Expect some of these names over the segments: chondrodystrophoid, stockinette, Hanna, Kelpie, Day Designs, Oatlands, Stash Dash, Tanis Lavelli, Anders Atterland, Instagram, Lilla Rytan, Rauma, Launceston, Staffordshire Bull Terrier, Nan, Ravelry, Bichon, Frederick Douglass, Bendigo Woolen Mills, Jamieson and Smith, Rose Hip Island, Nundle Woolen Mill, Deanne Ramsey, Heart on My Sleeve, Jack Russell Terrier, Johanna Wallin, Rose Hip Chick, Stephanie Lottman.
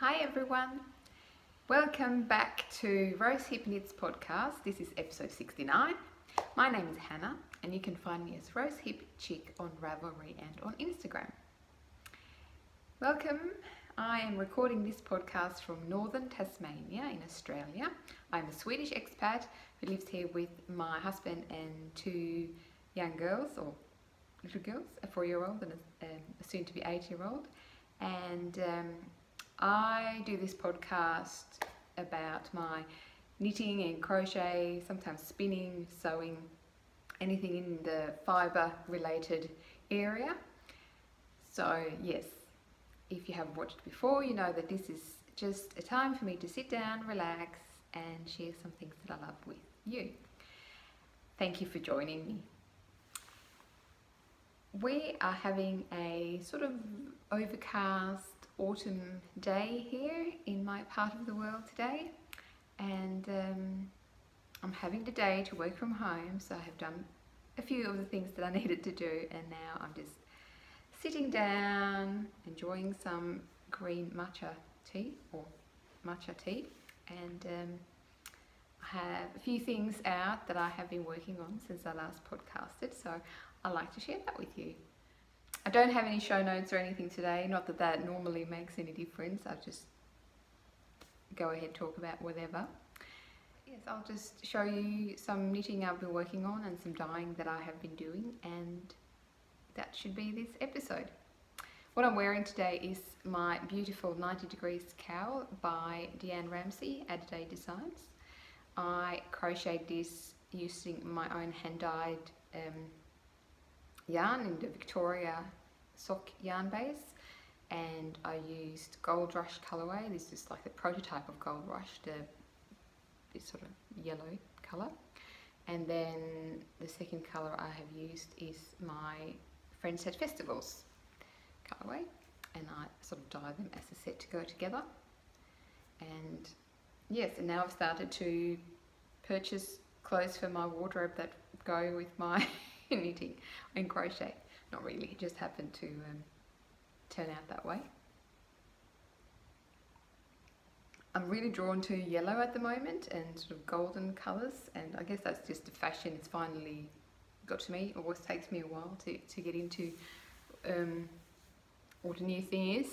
Hi everyone, welcome back to Rose Hip Knits podcast. This is episode 69. My name is Hannah and you can find me as Rose Hip Chick on Ravelry and on Instagram. Welcome, I am recording this podcast from northern Tasmania in Australia. I'm a Swedish expat who lives here with my husband and two young girls, or little girls, a 4-year-old and a soon-to-be 8-year-old, and I do this podcast about my knitting and crochet, sometimes spinning, sewing, anything in the fibre related area. So yes, if you haven't watched before, you know that this is just a time for me to sit down, relax and share some things that I love with you. Thank you for joining me. We are having a sort of overcast autumn day here in my part of the world today, and I'm having today to work from home, so I have done a few of the things that I needed to do and now I'm just sitting down enjoying some green matcha tea and I have a few things out that I have been working on since I last podcasted, so I'd like to share that with you. I don't have any show notes or anything today, not that that normally makes any difference. I'll just go ahead and talk about whatever. Yes, I'll just show you some knitting I've been working on and some dyeing that I have been doing, and that should be this episode. What I'm wearing today is my beautiful 90 Degrees Cowl by Deanne Ramsey at Day Designs. I crocheted this using my own hand-dyed yarn in the Victoria sock yarn base, and I used Gold Rush colorway. This is like the prototype of Gold Rush, this sort of yellow color, and then the second color I have used is my Friends at Festivals colorway, and I sort of dye them as a set to go together. And yes, and now I've started to purchase clothes for my wardrobe that go with my knitting and crochet. Not really, it just happened to turn out that way. I'm really drawn to yellow at the moment and sort of golden colours, and I guess that's just the fashion. It's finally got to me. It always takes me a while to get into what the new thing is.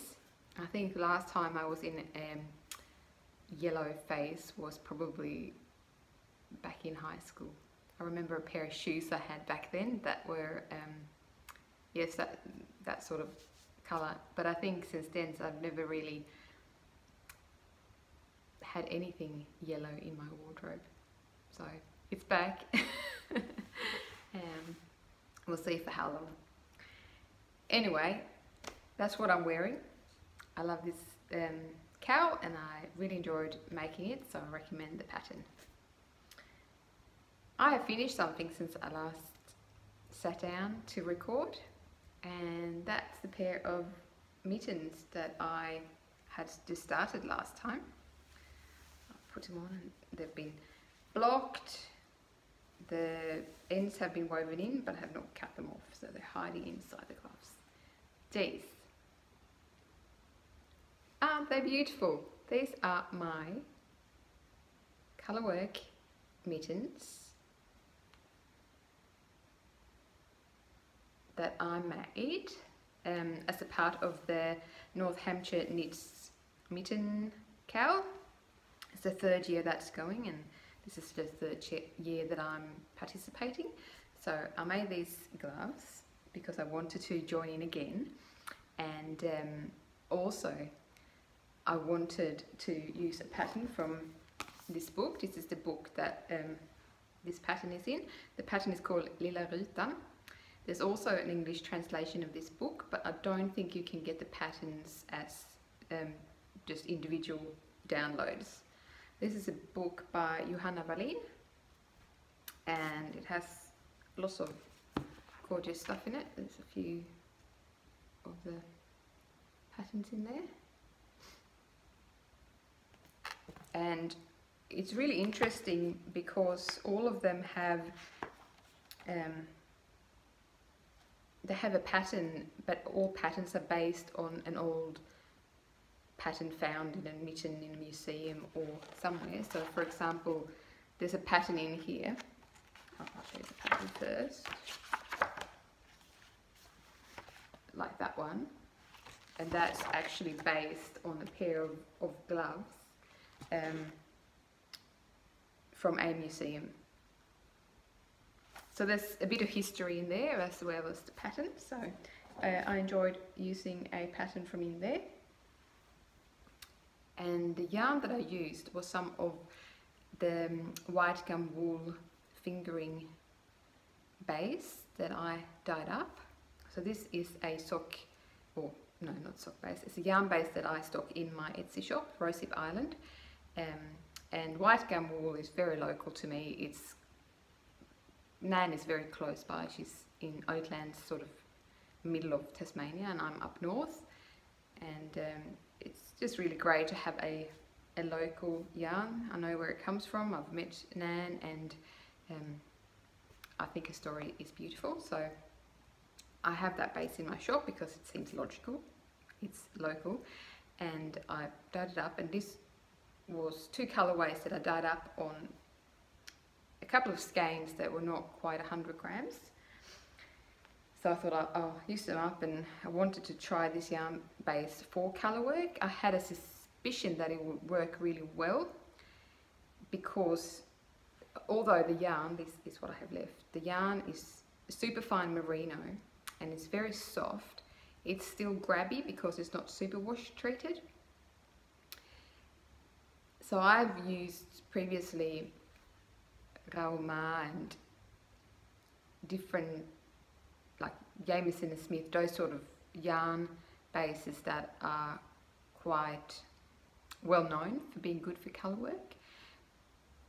I think last time I was in yellow phase was probably back in high school. I remember a pair of shoes I had back then that were, yes, that sort of colour. But I think since then I've never really had anything yellow in my wardrobe. So it's back. We'll see for how long. Anyway, that's what I'm wearing. I love this cowl and I really enjoyed making it, so I recommend the pattern. I have finished something since I last sat down to record, and that's the pair of mittens that I had just started last time. I've put them on and they've been blocked. The ends have been woven in but I have not cut them off, so they're hiding inside the gloves. These. Aren't they beautiful? These are my colourwork mittens that I made as a part of the North Hampshire Knits mitten cowl. It's the third year that's going, and this is the third year that I'm participating. So I made these gloves because I wanted to join in again, and also I wanted to use a pattern from this book. This is the book that this pattern is in. The pattern is called Lilla Rytan. There's also an English translation of this book, but I don't think you can get the patterns as just individual downloads. This is a book by Johanna Wallin, and it has lots of gorgeous stuff in it. There's a few of the patterns in there, and it's really interesting because all of them have they have a pattern, but all patterns are based on an old pattern found and admitted in a museum or somewhere. So for example, there's a pattern in here. I'll show you the pattern first. Like that one. And that's actually based on a pair of gloves from a museum. So there's a bit of history in there as well as the pattern. So I enjoyed using a pattern from in there. And the yarn that I used was some of the white gum wool fingering base that I dyed up. So this is a sock, or no, not sock base, it's a yarn base that I stock in my Etsy shop, Rose Hip Island. And white gum wool is very local to me. It's, Nan is very close by, she's in Oatlands, sort of middle of Tasmania, and I'm up north. And it's just really great to have a local yarn. I know where it comes from. I've met Nan, and I think her story is beautiful. So I have that base in my shop because it seems logical, it's local, and I dyed it up. And this was two colorways that I dyed up on a couple of skeins that were not quite 100 grams. So I thought I'll use them up, and I wanted to try this yarn base for colour work. I had a suspicion that it would work really well, because although the yarn, this is what I have left, the yarn is superfine merino and it's very soft, it's still grabby because it's not superwash treated. So I've used previously Rauma and different, like Jamieson and Smith, those sort of yarn bases that are quite well known for being good for colour work.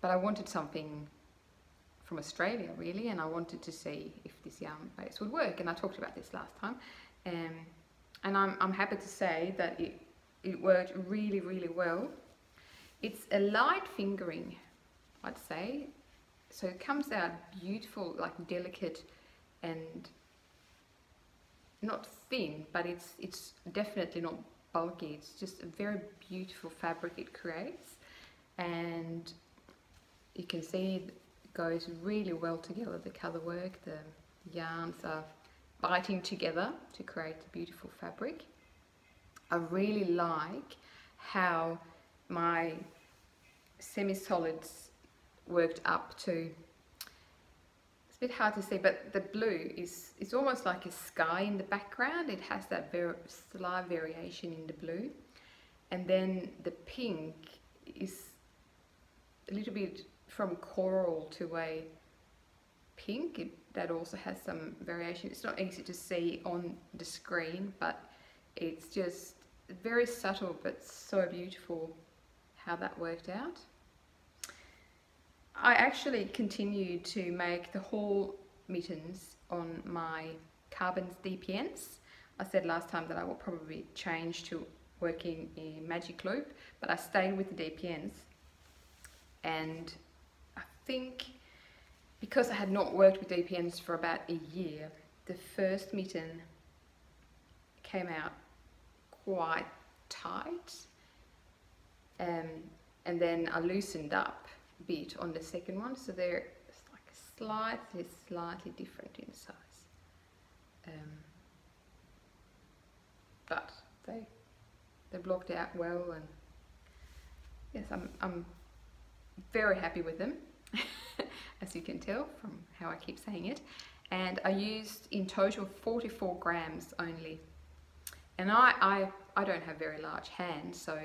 But I wanted something from Australia really, and I wanted to see if this yarn base would work, and I talked about this last time. And I'm happy to say that it worked really, really well. It's a light fingering, I'd say, so it comes out beautiful, like delicate and not thin, but it's definitely not bulky. It's just a very beautiful fabric it creates, and you can see it goes really well together. The colour work, the yarns are biting together to create a beautiful fabric. I really like how my semi-solids worked up to. It's a bit hard to see, but the blue is, it's almost like a sky in the background. It has that very slight variation in the blue, and then the pink is a little bit from coral to a pink. That also has some variation. It's not easy to see on the screen, but it's just very subtle, but so beautiful how that worked out. I actually continued to make the whole mittens on my carbons DPNs. I said last time that I will probably change to working in magic loop, but I stayed with the DPNs. And I think because I had not worked with DPNs for about a year, the first mitten came out quite tight, and then I loosened up bit on the second one, so they're like slightly different in size, but they blocked out well, and yes, I'm very happy with them as you can tell from how I keep saying it. And I used in total 44 grams only, and I don't have very large hands, so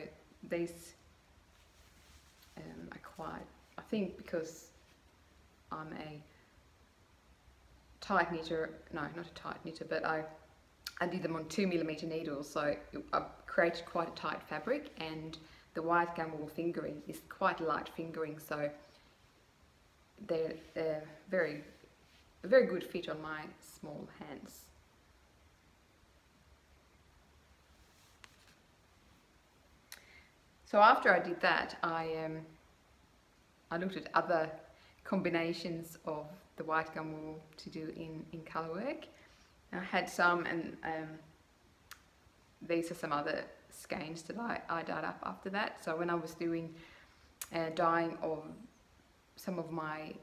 these are quite, I think because I'm a tight knitter, no, not a tight knitter, but I did them on 2mm needles, so I created quite a tight fabric, and the white gum wool fingering is quite light fingering, so they're a very good fit on my small hands. So after I did that, I looked at other combinations of the white gum wool to do in colour work. And I had some, and these are some other skeins that I dyed up after that. So when I was doing dyeing of some of my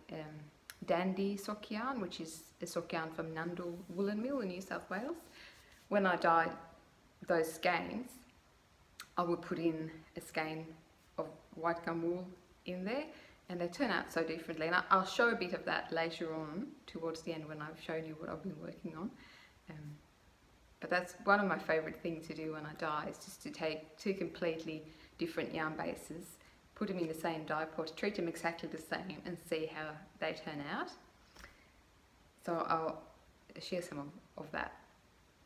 dandy sock yarn, which is a sock yarn from Nundle Woolen Mill in New South Wales, when I dyed those skeins, I would put in a skein of white gum wool in there, and they turn out so differently. And I'll show a bit of that later on towards the end when I've shown you what I've been working on. But that's one of my favourite things to do when I dye, is just to take two completely different yarn bases, put them in the same dye pot, treat them exactly the same, and see how they turn out. So I'll share some of that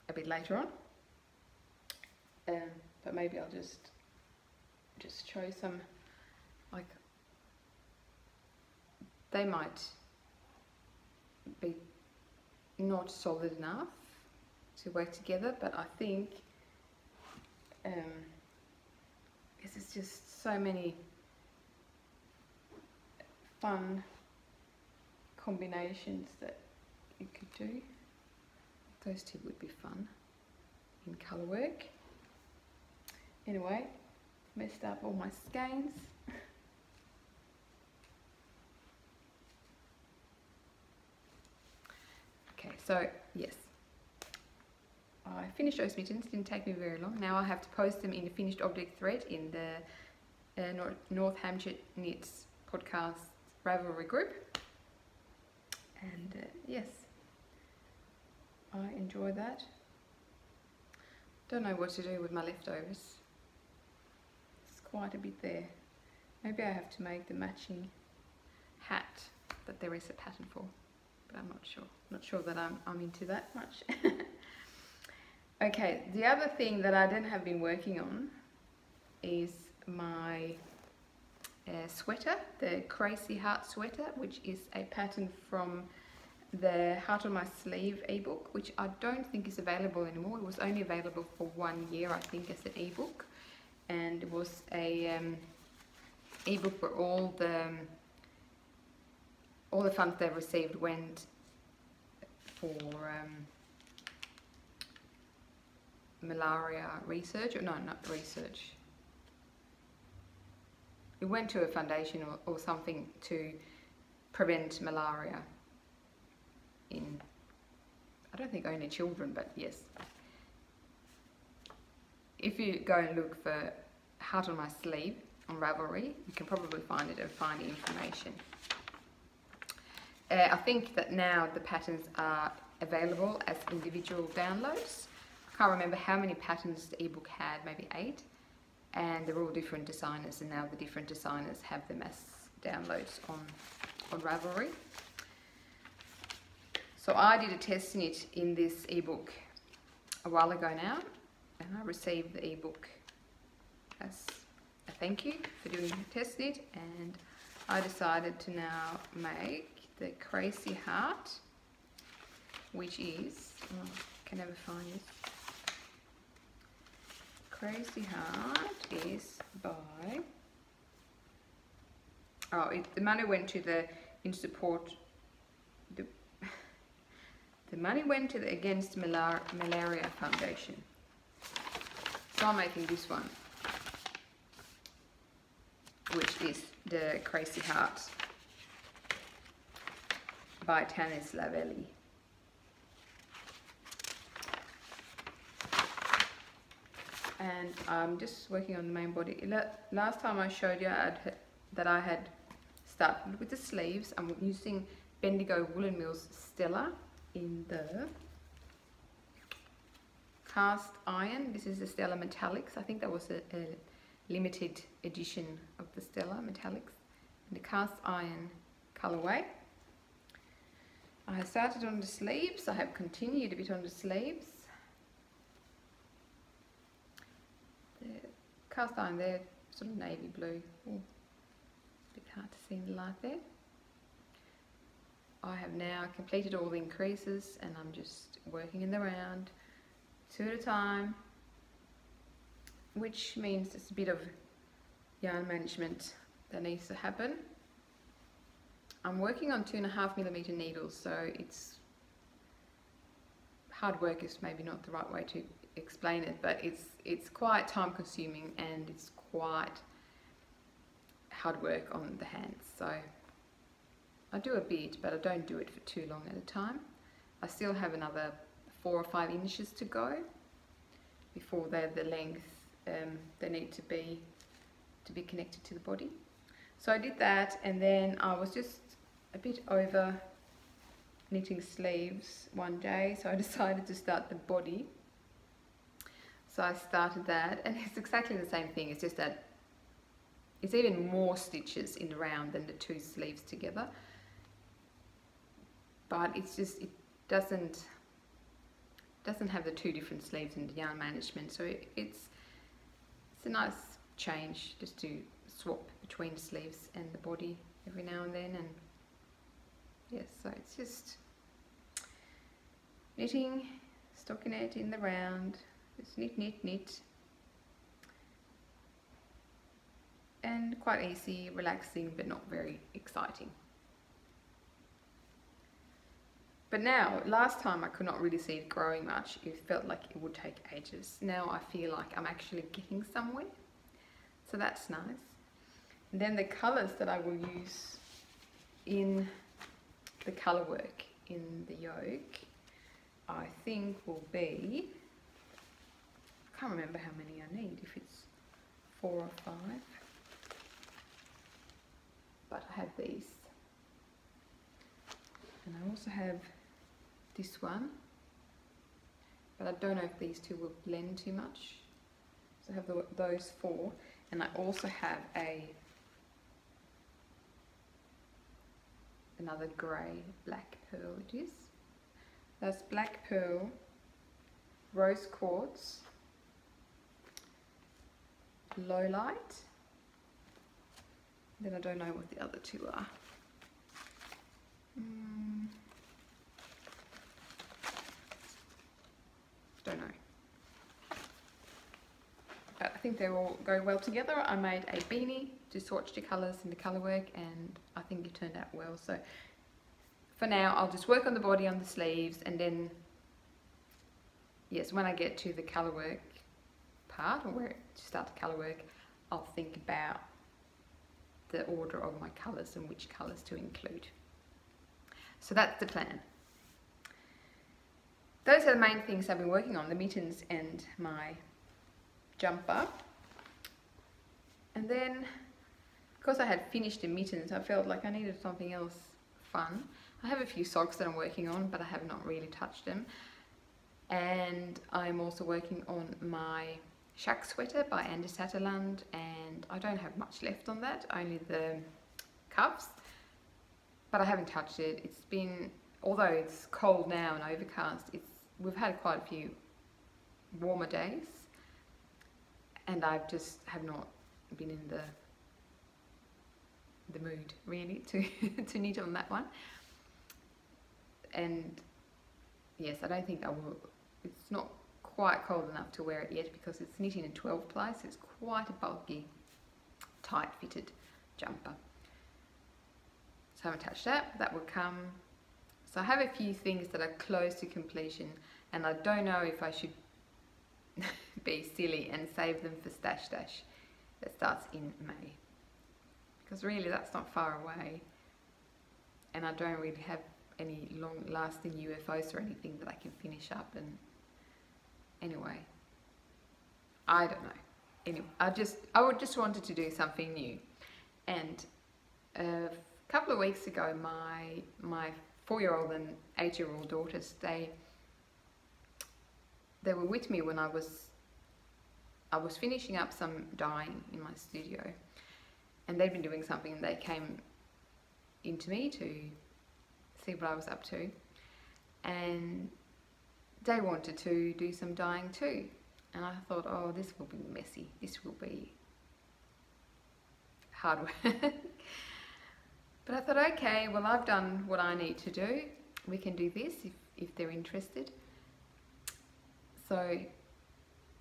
a bit later on. But maybe I'll just show some, like, they might be not solid enough to work together, but I think this is just so many fun combinations that you could do. Those two would be fun in colour work. Anyway, messed up all my skeins. Okay, so yes, I finished those mittens. Didn't take me very long. Now I have to post them in the finished object thread in the North Hampshire Knits podcast Ravelry group. And yes, I enjoy that. Don't know what to do with my leftovers. It's quite a bit there. Maybe I have to make the matching hat that there is a pattern for, but I'm not sure. Not sure that I'm into that much. Okay, the other thing that I didn't have been working on is my sweater, the Crazy Heart sweater, which is a pattern from the Heart on My Sleeve ebook, which I don't think is available anymore. It was only available for 1 year, I think, as an ebook, and it was a ebook where all the funds they received went for malaria research, or no, not research. It went to a foundation or something to prevent malaria in, I don't think only children, but yes. If you go and look for Heart on My Sleeve on Ravelry, you can probably find it and find the information. I think that now the patterns are available as individual downloads. I can't remember how many patterns the ebook had, maybe 8, and they're all different designers, and now the different designers have them as downloads on Ravelry. So I did a test knit in this ebook a while ago now, and I received the ebook as a thank you for doing the test knit, and I decided to now make the Crazy Heart, which is, oh, I can never find it. Crazy Heart is by, oh, the money went to the, in support, the money went to the Against Malaria Foundation. So I'm making this one, which is the Crazy Heart by Tanis Lavelli. And I'm just working on the main body. Last time I showed you that I had started with the sleeves. I'm using Bendigo Woolen Mills Stella in the cast iron. This is the Stella Metallics. I think that was a limited edition of the Stella Metallics. And the cast iron colorway. I started on the sleeves. I have continued a bit on the sleeves. Cast iron there, sort of navy blue. Ooh, a bit hard to see in the light there. I have now completed all the increases, and I'm just working in the round, two at a time, which means it's a bit of yarn management that needs to happen. I'm working on 2.5mm needles, so it's hard work is maybe not the right way to explain it, but it's quite time consuming and it's quite hard work on the hands. So I do a bit, but I don't do it for too long at a time. I still have another 4 or 5 inches to go before they're the length they need to be connected to the body. So I did that, and then I was just a bit over knitting sleeves one day, so I decided to start the body. So I started that, and it's exactly the same thing, it's just that it's even more stitches in the round than the 2 sleeves together, but it's just, it doesn't have the 2 different sleeves in the yarn management, so it's a nice change just to swap between sleeves and the body every now and then. And yes, so it's just knitting, stockinette in the round, just knit, knit, knit, and quite easy, relaxing, but not very exciting. But now, last time I could not really see it growing much, it felt like it would take ages. Now I feel like I'm actually getting somewhere, so that's nice. And then the colours that I will use in the colour work in the yoke, I think will be, I can't remember how many I need, if it's 4 or 5, but I have these, and I also have this one, but I don't know if these two will blend too much, so I have those 4, and I also have another grey, black pearl it is. That's black pearl, rose quartz, low light, then I don't know what the other 2 are. Don't know. But I think they all go well together. I made a beanie to swatch the colours in the colour work, and I think it turned out well. So for now I'll just work on the body, on the sleeves, and then yes, when I get to the colour work part, or where to start the colour work, I'll think about the order of my colours and which colours to include. So that's the plan. Those are the main things I've been working on, the mittens and my jumper. And then, because I had finished the mittens, I felt like I needed something else fun. I have a few socks that I'm working on, but I have not really touched them. And I'm also working on my Shack Sweater by Anders Atterland, and I don't have much left on that, only the cuffs, but I haven't touched it. It's been, although it's cold now and overcast, we've had quite a few warmer days, and I just have not been in the mood really to to knit on that one. And yes, I don't think I will, it's not quite cold enough to wear it yet because it's knitting in 12 ply, so it's quite a bulky, tight fitted jumper. So I haven't touched that, that will come. So I have a few things that are close to completion, and I don't know if I should be silly and save them for Stash Dash that starts in May, because really that's not far away, and I don't really have any long lasting UFOs or anything that I can finish up. And anyway, I don't know, anyway, I just wanted to do something new. And a couple of weeks ago my 4-year-old and 8-year-old daughters, they were with me when I was finishing up some dyeing in my studio, and they'd been doing something, and they came into me to see what I was up to, and they wanted to do some dyeing too. And I thought, oh, this will be messy, this will be hard work. But I thought, okay, well, I've done what I need to do, we can do this if they're interested. So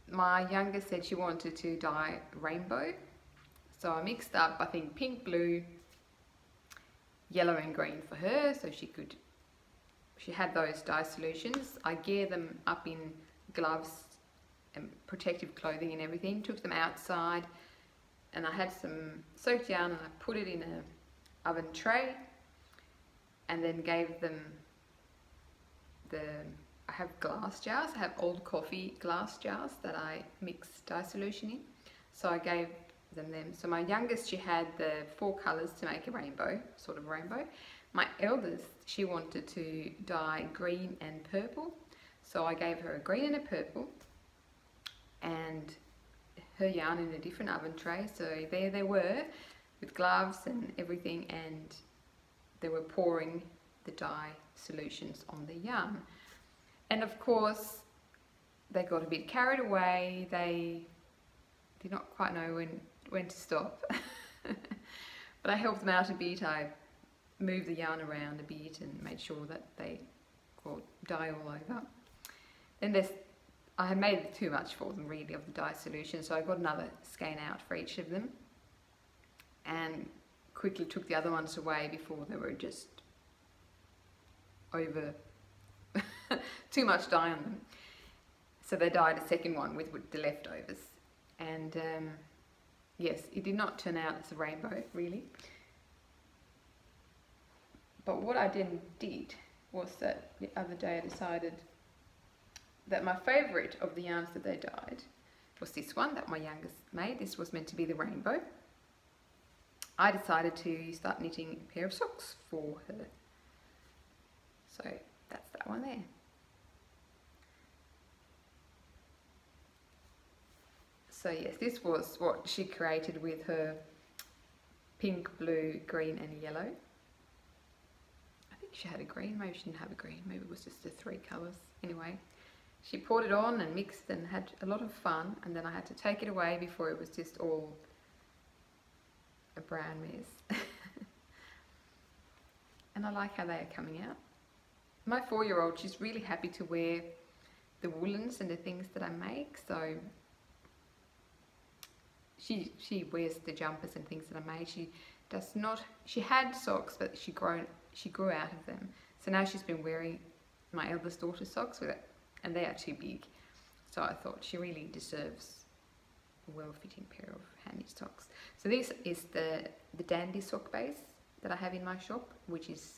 my youngest said she wanted to dye rainbow, so I mixed up, I think, pink, blue, yellow and green for her, so she had those dye solutions. I gear them up in gloves and protective clothing and everything, took them outside, and I had some soaked yarn and I put it in an oven tray and then gave them the, I have glass jars, I have old coffee glass jars that I mix dye solution in, so I gave them them. So my youngest, she had the 4 colours to make a rainbow, sort of rainbow. My eldest, she wanted to dye green and purple, so I gave her a green and a purple and her yarn in a different oven tray. So there they were with gloves and everything, and they were pouring the dye solutions on the yarn, and of course they got a bit carried away. They did not quite know when to stop but I helped them out a bit. I moved the yarn around a bit and made sure that they got dye all over. Then I had made too much for them really of the dye solution, so I got another skein out for each of them and quickly took the other ones away before they were just over too much dye on them. So they dyed a second one with the leftovers, and yes, it did not turn out as a rainbow really. But what I then did was that the other day I decided that my favourite of the yarns that they dyed was this one that my youngest made. This was meant to be the rainbow. I decided to start knitting a pair of socks for her. So that's that one there. So yes, this was what she created with her pink, blue, green and yellow. I think she had a green, maybe she didn't have a green, maybe it was just the 3 colours. Anyway, she poured it on and mixed and had a lot of fun, and then I had to take it away before it was just all a brown mess. And I like how they are coming out. My 4-year-old, she's really happy to wear the woolens and the things that I make, so she wears the jumpers and things that I made. She does not, she had socks, but she grew out of them, so now she's been wearing my eldest daughter's socks with it, and they are too big, so I thought she really deserves a well-fitting pair of hand-knit socks. So this is the dandy sock base that I have in my shop, which is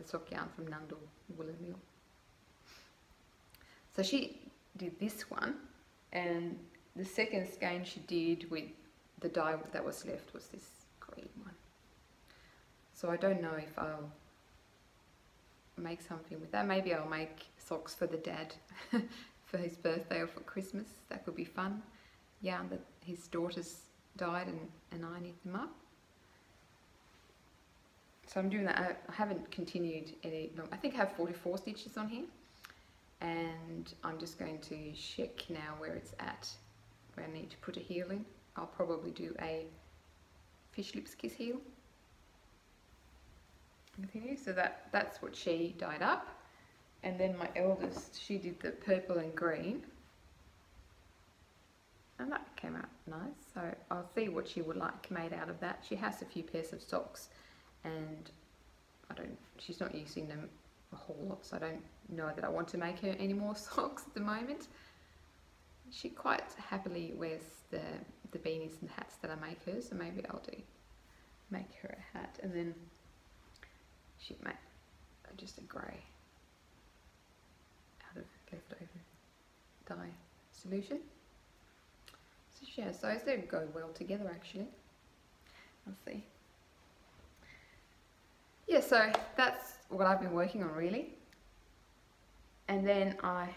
the sock yarn from Nundle Woolen Mill. So she did this one, and the second skein she did with the dye that was left was this green one. So I don't know if I'll make something with that. Maybe I'll make socks for the dad for his birthday or for Christmas. That could be fun. Yarn that his daughters dyed and I knit them up. So I'm doing that. I haven't continued any long. I think I have 44 stitches on here, and I'm just going to check now where it's at, where I need to put a heel in. I'll probably do a fish lips kiss heel. Continue. So that's what she dyed up, and then my eldest, she did the purple and green, and that came out nice. So I'll see what she would like made out of that. She has a few pairs of socks, and she's not using them a whole lot, so I don't know that I want to make her any more socks at the moment. She quite happily wears the beanies and the hats that I make her, so maybe I'll do make her a hat, and then she made just a grey out of leftover dye solution. So she has those, they go well together actually. Let's see. Yeah, so that's what I've been working on really, and then I've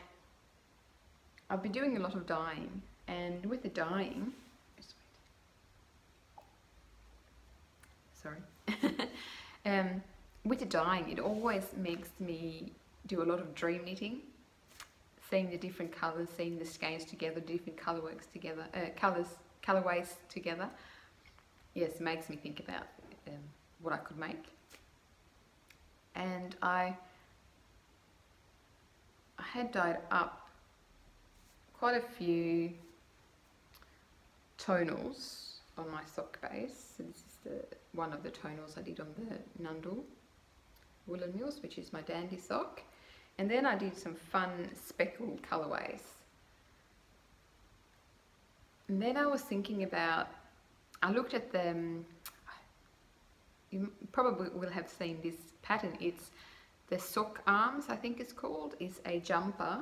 been doing a lot of dyeing, and with the dyeing, sorry, with the dyeing it always makes me do a lot of dream knitting, seeing the different colours, seeing the skeins together, different colourworks together, colourways together. Yes, makes me think about what I could make. And I had dyed up quite a few tonals on my sock base. So this is one of the tonals I did on the Nundle Woolen Mills, which is my dandy sock. And then I did some fun speckled colourways. And then I was thinking about, I looked at the, you probably will have seen this pattern, it's the Sock Arms, I think it's called, is a jumper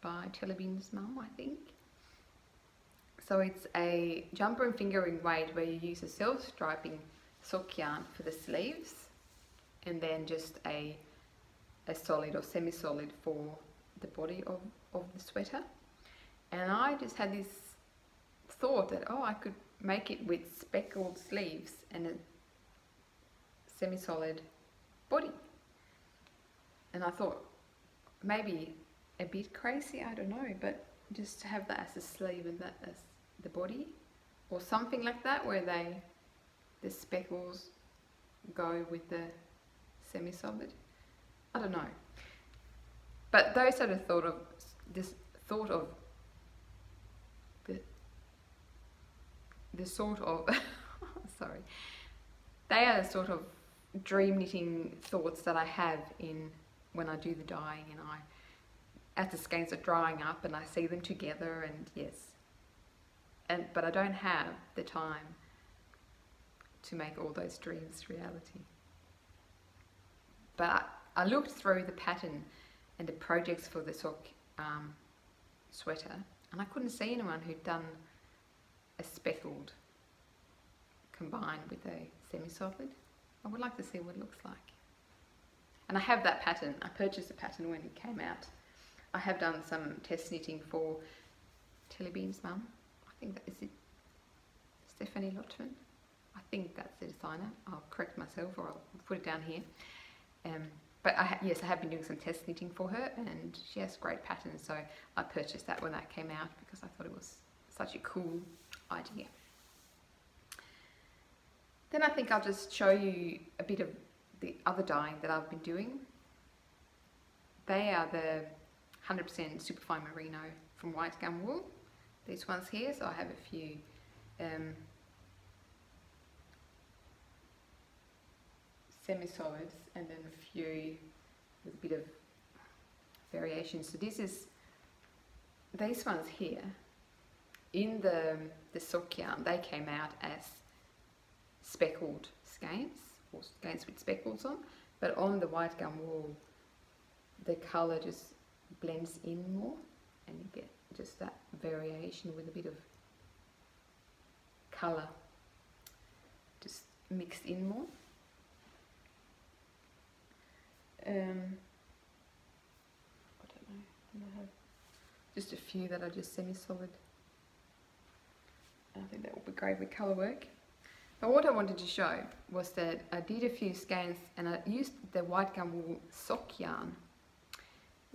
by Telebin's mum, I think. So it's a jumper and fingering weight where you use a self-striping sock yarn for the sleeves and then just a solid or semi-solid for the body of the sweater. And I just had this thought that, oh, I could make it with speckled sleeves and a semi-solid body. And I thought maybe a bit crazy, I don't know, but just to have that as a sleeve and that as the body or something like that, where they, the speckles go with the semi-solid. I don't know, but those sort of thought of sorry, they are the sort of dream knitting thoughts that I have in when I do the dyeing, and I, as the skeins are drying up and I see them together, and yes, and but I don't have the time to make all those dreams reality. But I looked through the pattern and the projects for the sock sweater, and I couldn't see anyone who'd done a speckled combined with a semi-solid. I would like to see what it looks like. And I have that pattern, I purchased the pattern when it came out. I have done some test knitting for Telebin's mum. I think that is it, Stephanie Lottman. I think that's the designer. I'll correct myself or I'll put it down here. But yes, I have been doing some test knitting for her, and she has great patterns. So I purchased that when that came out because I thought it was such a cool idea. Then I think I'll just show you a bit of the other dyeing that I've been doing. They are the 100% Superfine Merino from White Gum Wool. These ones here, so I have a few semi-solids and then a few with a bit of variation. So this is, these ones here, in the sock yarn, they came out as speckled skeins, or skeins with speckles on, but on the White Gum Wool, the colour just blends in more and you get just that variation with a bit of colour just mixed in more. I don't know, I have just a few that are just semi-solid. I think that will be great with colour work. But what I wanted to show was that I did a few skeins and I used the White Gum Wool sock yarn.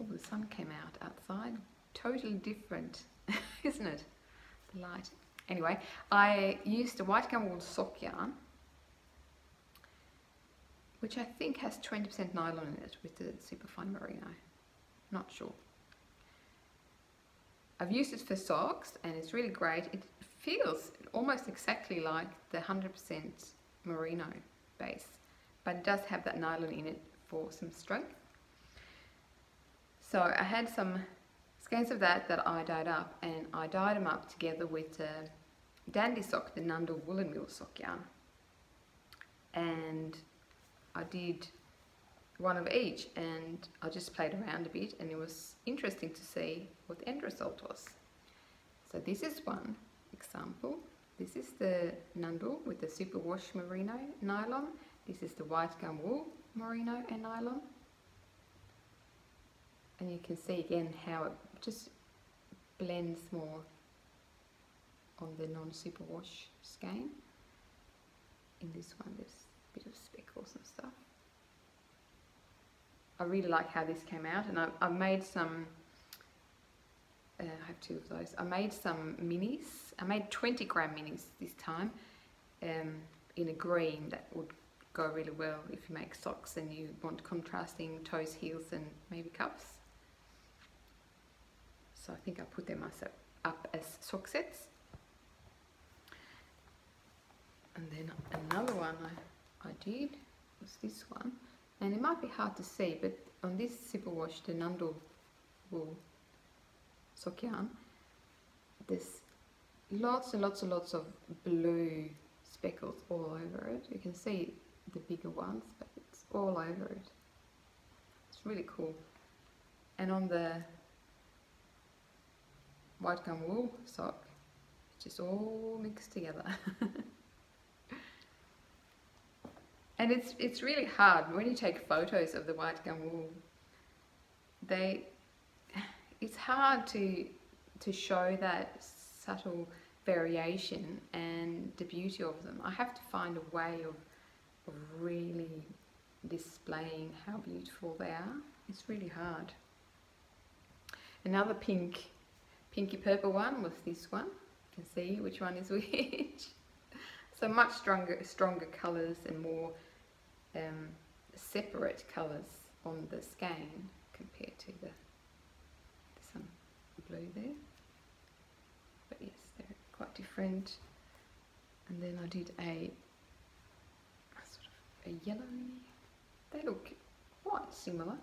Oh, the sun came out outside. Totally different, isn't it? The light. Anyway, I used the White Gum Wool sock yarn, which I think has 20% nylon in it with the Superfine Merino. Not sure. I've used it for socks and it's really great. It feels almost exactly like the 100% merino base, but it does have that nylon in it for some strength. So I had some skeins of that that I dyed up, and I dyed them up together with the Dandy sock, the Nundle Woolen Mill sock yarn. And I did one of each and I just played around a bit, and it was interesting to see what the end result was. So this is one example. This is the Nundle with the Superwash Merino nylon. This is the White Gum Wool Merino and nylon. And you can see again how it just blends more on the non-superwash skein. In this one there's a bit of speckles and stuff. I really like how this came out, and I made some, I have two of those. I made some minis. I made 20 gram minis this time in a green that would go really well if you make socks and you want contrasting toes, heels and maybe cuffs. So I think I put them myself up as sock sets. And then another one I did was this one, and it might be hard to see, but on this superwash, the Nundle wool sock yarn, There's lots and lots and lots of blue speckles all over it. You can see the bigger ones, but it's all over it. It's really cool. And on the white gum wool sock, it's just all mixed together. And it's really hard when you take photos of the white gum wool. It's hard to show that subtle variation and the beauty of them. I have to find a way of really displaying how beautiful they are. It's really hard. Another pinky purple one was this one. You can see which one is which. So much stronger colours and more separate colours on the skein compared to the some blue there. But yes, they're quite different. And then I did a sort of a yellow. They look quite similar.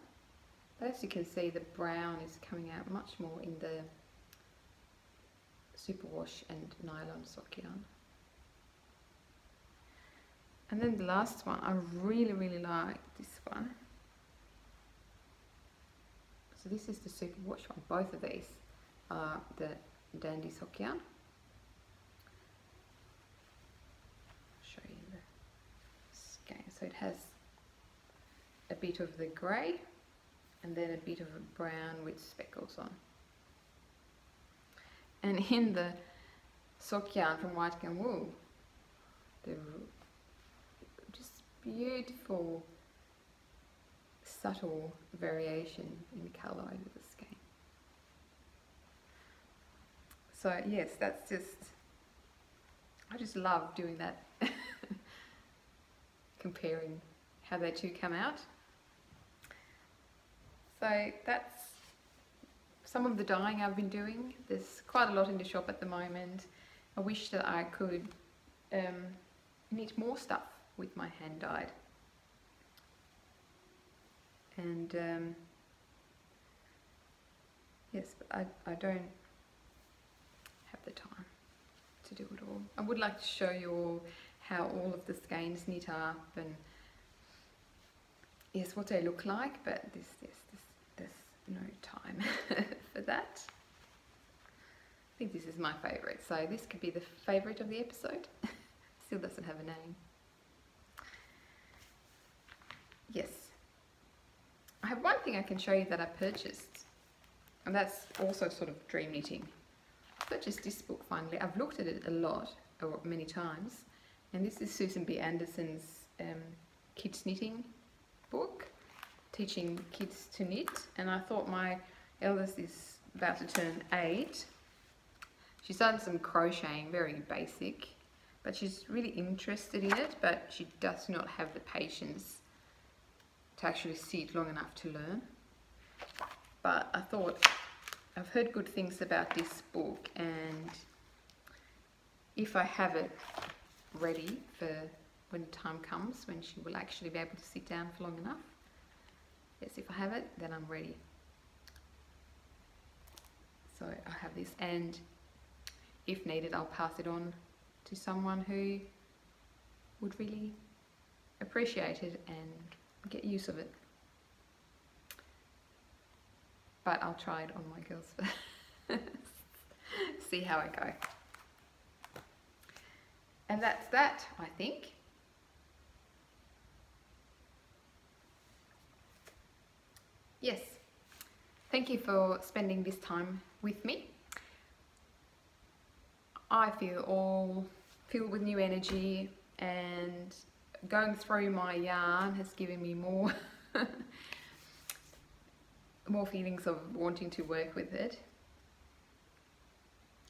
But as you can see, the brown is coming out much more in the superwash and nylon sock yarn. And then the last one, I really like this one. So this is the superwash one. Both of these are the dandy sock yarn. I'll show you the skein. So it has a bit of the grey and then a bit of a brown with speckles on. And in the sock yarn from white gum wool, they're just beautiful subtle variation in colour over the skein. So yes, that's just, I just love doing that. Comparing how they two come out. So that's some of the dyeing I've been doing. There's quite a lot in the shop at the moment. I wish that I could knit more stuff with my hand dyed. And yes, but I don't have the time to do it all. I would like to show you all how all of the skeins knit up and yes, what they look like, but there's no time for that. I think this is my favourite, so this could be the favourite of the episode. Still doesn't have a name. Yes. I have one thing I can show you that I purchased, and that's also sort of dream knitting. I purchased this book finally. I've looked at it a lot, or many times, and this is Susan B. Anderson's kids knitting book, teaching kids to knit. And I thought, my eldest is about to turn 8. She's done some crocheting, very basic, but she's really interested in it, but she does not have the patience to actually sit long enough to learn. But I thought, I've heard good things about this book, and if I have it ready for when the time comes, when she will actually be able to sit down for long enough, yes, if I have it, then I'm ready. So I have this, and if needed, I'll pass it on to someone who would really appreciate it and get use of it. But I'll try it on my girls first. See how I go. And that's that, I think. Yes, thank you for spending this time with me. I feel all filled with new energy, and going through my yarn has given me more feelings of wanting to work with it.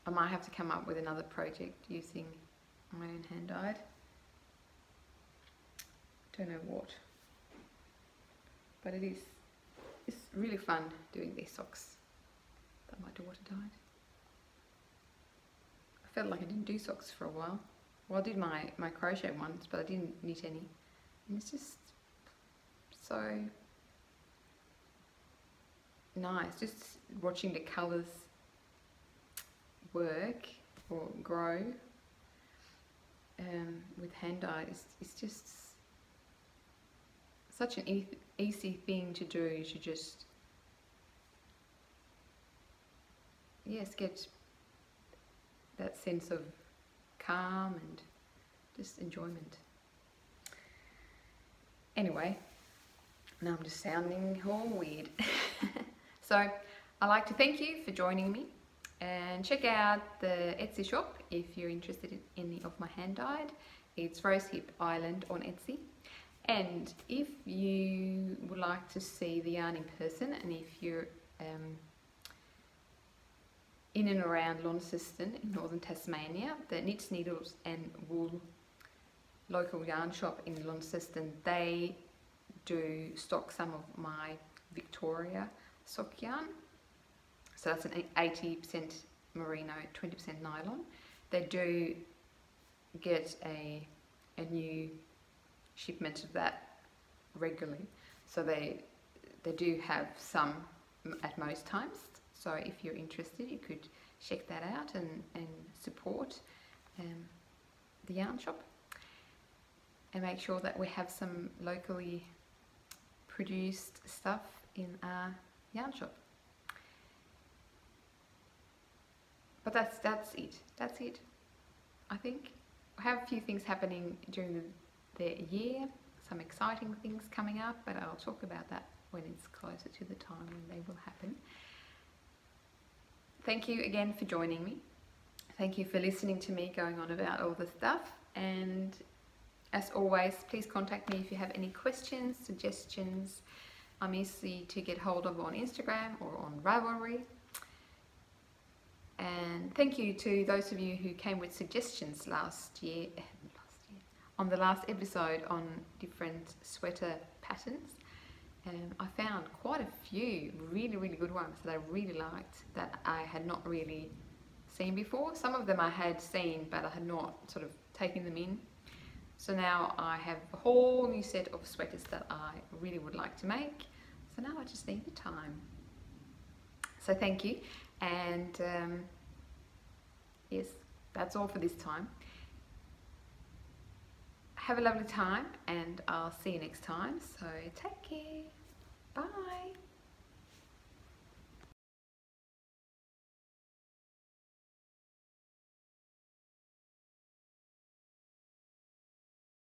I might have to come up with another project using my own hand dyed. Don't know what, but it's really fun doing these socks that my daughter dyed. I felt like I didn't do socks for a while. Well, I did my crochet ones, but I didn't knit any. And it's just so nice, just watching the colours work or grow with hand dye is just such an easy thing to do, to just, yes, get that sense of calm and just enjoyment. Anyway, now I'm just sounding all weird. So I'd like to thank you for joining me, and check out the Etsy shop if you're interested in any of my hand dyed. It's Rose Hip Island on Etsy. And if you would like to see the yarn in person, and if you're in and around Launceston in northern Tasmania, the Knits Needles and Wool local yarn shop in Launceston, they do stock some of my Victoria sock yarn. So that's an 80% merino, 20% nylon. They do get a new shipment of that regularly, so they do have some at most times. So if you're interested, you could check that out and support the yarn shop, and make sure that we have some locally produced stuff in our yarn shop. But that's it. I think I have a few things happening during the year, some exciting things coming up, but I'll talk about that when it's closer to the time when they will happen. Thank you again for joining me. Thank you for listening to me going on about all the stuff. And as always, please contact me if you have any questions, suggestions. I'm easy to get hold of on Instagram or on Ravelry. And thank you to those of you who came with suggestions last year on the last episode on different sweater patterns. I found quite a few really good ones that I really liked, that I had not really seen before. Some of them I had seen, but I had not sort of taken them in. So now I have a whole new set of sweaters that I really would like to make. So now I just need the time. So thank you. And yes, that's all for this time. Have a lovely time, and I'll see you next time. So take care. Bye.